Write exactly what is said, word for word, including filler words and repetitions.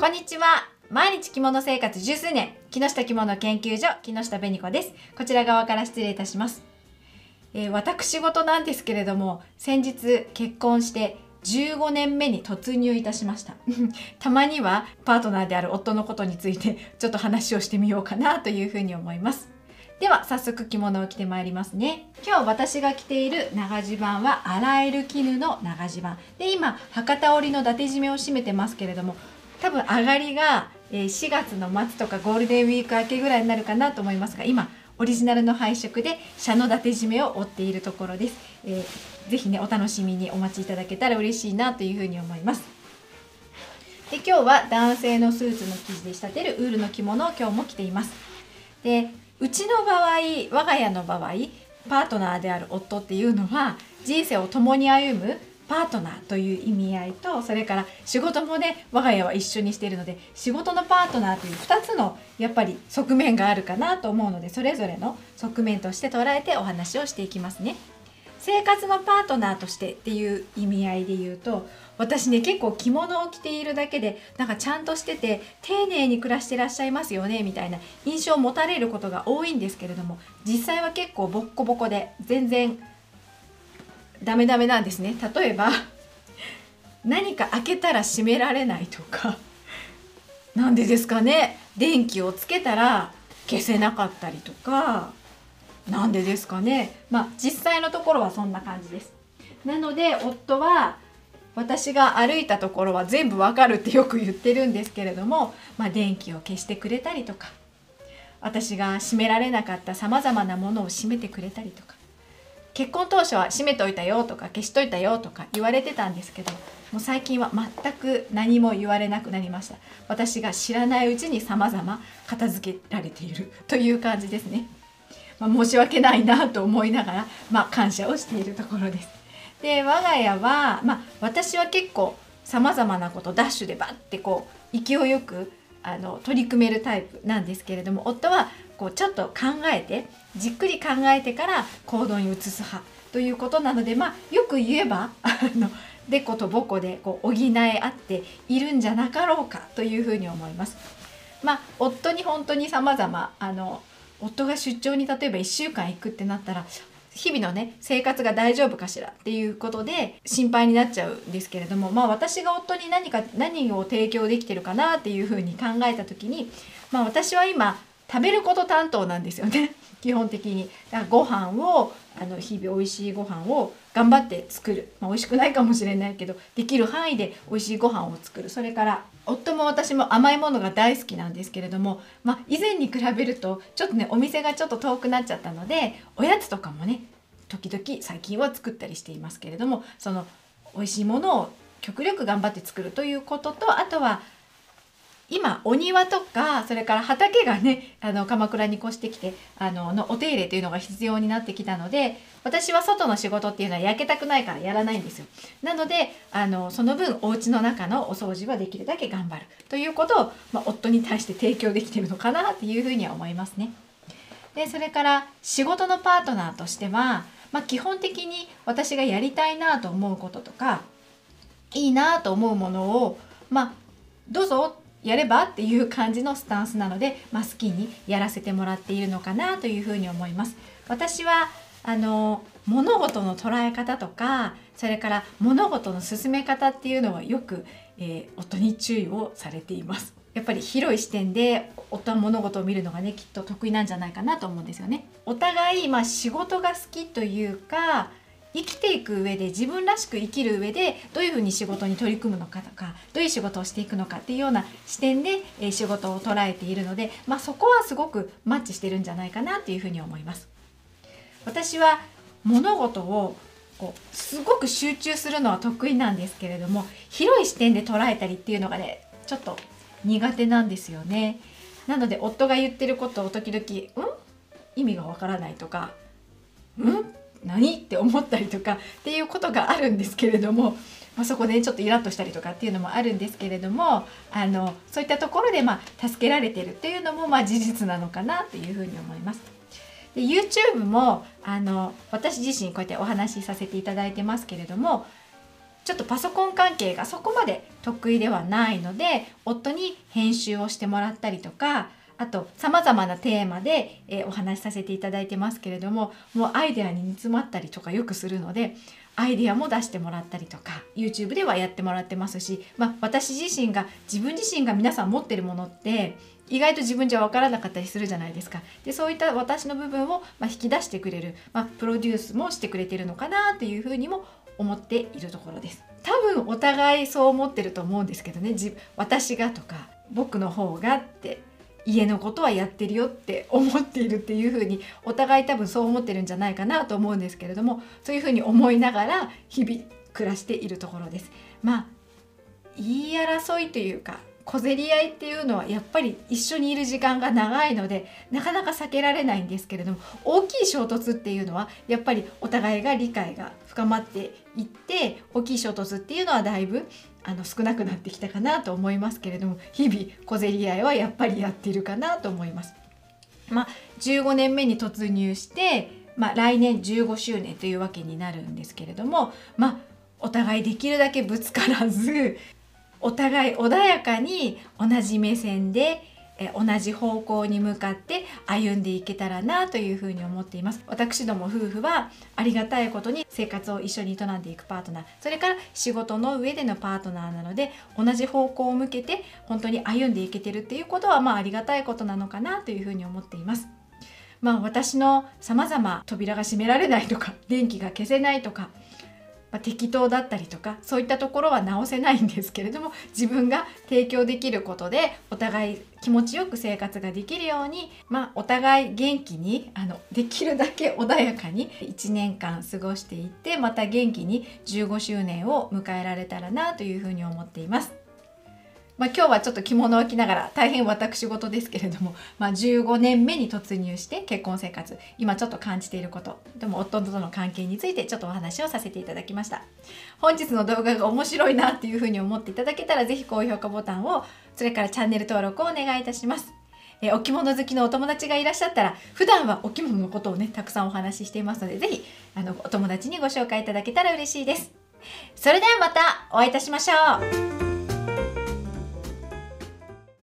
こんにちは。毎日着物生活十数年、木下着物研究所木下紅子です。こちら側から失礼いたします。えー、私事なんですけれども、先日結婚してじゅうごねんめに突入いたしました。たまにはパートナーである夫のことについてちょっと話をしてみようかなというふうに思います。では早速着物を着てまいりますね。今日私が着ている長襦袢は洗える絹の長襦袢で、今博多織の伊達締めを締めてますけれども、多分上がりがしがつの末とかゴールデンウィーク明けぐらいになるかなと思いますが、今オリジナルの配色で紗の伊達締めを織っているところです。えー、ぜひねお楽しみにお待ちいただけたら嬉しいなというふうに思います。で、今日は男性のスーツの生地で仕立てるウールの着物を今日も着ています。で、うちの場合、我が家の場合、パートナーである夫っていうのは人生を共に歩むパートナーという意味合いと、それから仕事もね我が家は一緒にしているので、仕事のパートナーというふたつのやっぱり側面があるかなと思うので、それぞれの側面として捉えてお話をしていきますね。生活のパートナーとしてっていう意味合いで言うと、私ね結構着物を着ているだけでなんかちゃんとしてて丁寧に暮らしてらっしゃいますよねみたいな印象を持たれることが多いんですけれども、実際は結構ボッコボコで全然ダメダメなんですね。例えば何か開けたら閉められないとか、なんでですかね、電気をつけたら消せなかったりとか、なんでですかね、まあ実際のところはそんな感じです。なので夫は私が歩いたところは全部わかるってよく言ってるんですけれども、まあ、電気を消してくれたりとか、私が閉められなかったさまざまなものを閉めてくれたりとか、結婚当初は閉めといたよとか消しといたよとか言われてたんですけど、もう最近は全く何も言われなくなりました。私が知らないうちにさまざま片付けられているという感じですね。まあ、申し訳ないなと思いながら、まあ、感謝をしているところです。で、我が家は、まあ、私は結構さまざまなことダッシュでバッてこう勢いよくあの取り組めるタイプなんですけれども、夫はこうちょっと考えてじっくり考えてから行動に移す派ということなので、まあ、よく言えばあのでことぼこでこう補い合っているんじゃなかろうかというふうに思います。まあ、夫に本当に様々、あの夫が出張に例えばいっしゅうかん行くってなったら、日々のね生活が大丈夫かしらっていうことで心配になっちゃうんですけれども、まあ、私が夫に何か何を提供できてるかなっていうふうに考えた時に、まあ、私は今食べること担当なんですよね基本的に。だからご飯をあの日々おいしいご飯を頑張って作る、まあ、おいしくないかもしれないけどできる範囲でおいしいご飯を作る。それから夫も私も甘いものが大好きなんですけれども、まあ、以前に比べるとちょっとねお店がちょっと遠くなっちゃったので、おやつとかもね時々最近は作ったりしていますけれども、そのおいしいものを極力頑張って作るということと、あとは今お庭とか、それから畑がねあの鎌倉に越してきてあののお手入れというのが必要になってきたので、私は外の仕事っていうのは焼けたくないからやらないんですよ。なのであのその分お家の中のお掃除はできるだけ頑張るということを、まあ、夫に対して提供できてるのかなっていうふうには思いますね。で、それから仕事のパートナーとしては、まあ、基本的に私がやりたいなと思うこととかいいなと思うものを、まあ、どうぞやればっていう感じのスタンスなので、まあ、好きにやらせてもらっているのかなというふうに思います。私はあの物事の捉え方とか、それから物事の進め方っていうのはよく、えー、夫に注意をされています。やっぱり広い視点で夫は物事を見るのがねきっと得意なんじゃないかなと思うんですよね。お互い、まあ、仕事が好きというか、生きていく上で自分らしく生きる上でどういうふうに仕事に取り組むのかとか、どういう仕事をしていくのかっていうような視点で、えー、仕事を捉えているので、まあ、そこはすごくマッチしてるんじゃないかなというふうに思います。私は物事をこうすごく集中するのは得意なんですけれども、広い視点で捉えたりっていうのがねちょっと苦手なんですよね。なので夫が言ってることを時々「うん?意味がわからない」とか「うん?何?」って思ったりとかっていうことがあるんですけれども、まあ、そこでちょっとイラッとしたりとかっていうのもあるんですけれども、あのそういったところでまあ助けられてるっていうのもまあ事実なのかなというふうに思います。で、 YouTube もあの私自身こうやってお話しさせていただいてますけれども、ちちょっとパソコン関係がそこまで得意ではないので、夫に編集をしてもらったりとか、あとさまざまなテーマで、えー、お話しさせていただいてますけれども、もうアイデアに煮詰まったりとかよくするので、アイデアも出してもらったりとか YouTube ではやってもらってますし、まあ、私自身が自分自身が皆さん持ってるものって意外と自分じゃ分からなかったりするじゃないですか。でそういった私の部分をまあ引き出してくれる、まあ、プロデュースもしてくれてるのかなっていうふうにも思っているところです。多分お互いそう思ってると思うんですけどね、自私がとか僕の方がって家のことはやってるよって思っているっていう風にお互い多分そう思ってるんじゃないかなと思うんですけれども、そういう風に思いながら日々暮らしているところです。まあ言い争いというか小競り合いっていうのはやっぱり一緒にいる時間が長いのでなかなか避けられないんですけれども、大きい衝突っていうのはやっぱりお互いが理解が深まっていって、大きい衝突っていうのはだいぶあの少なくなってきたかなと思いますけれども、日々小競り合いはやっぱりやってるかなと思います。まあ、じゅうごねんめに突入して、まあ、来年じゅうごしゅうねんというわけになるんですけれども、まあ、お互いできるだけぶつからず、お互い穏やかに同じ目線でえ同じ方向に向かって歩んでいけたらなというふうに思っています。私ども夫婦はありがたいことに生活を一緒に営んでいくパートナー、それから仕事の上でのパートナーなので、同じ方向を向けて本当に歩んでいけてるっていうことはまあありがたいことなのかなというふうに思っています。まあ私のさまざま扉が閉められないとか電気が消せないとか、まあ、適当だったりとかそういったところは直せないんですけれども、自分が提供できることでお互い気持ちよく生活ができるように、まあ、お互い元気にあのできるだけ穏やかにいちねんかん過ごしていって、また元気にじゅうごしゅうねんを迎えられたらなというふうに思っています。まあ、今日はちょっと着物を着ながら大変私事ですけれども、まあ、じゅうごねんめに突入して結婚生活、今ちょっと感じていることでも夫との関係についてちょっとお話をさせていただきました。本日の動画が面白いなっていうふうに思っていただけたら、是非高評価ボタンを、それからチャンネル登録をお願いいたします。えお着物好きのお友達がいらっしゃったら、普段はお着物のことをねたくさんお話ししていますので、是非あのお友達にご紹介いただけたら嬉しいです。それではまたお会いいたしましょう。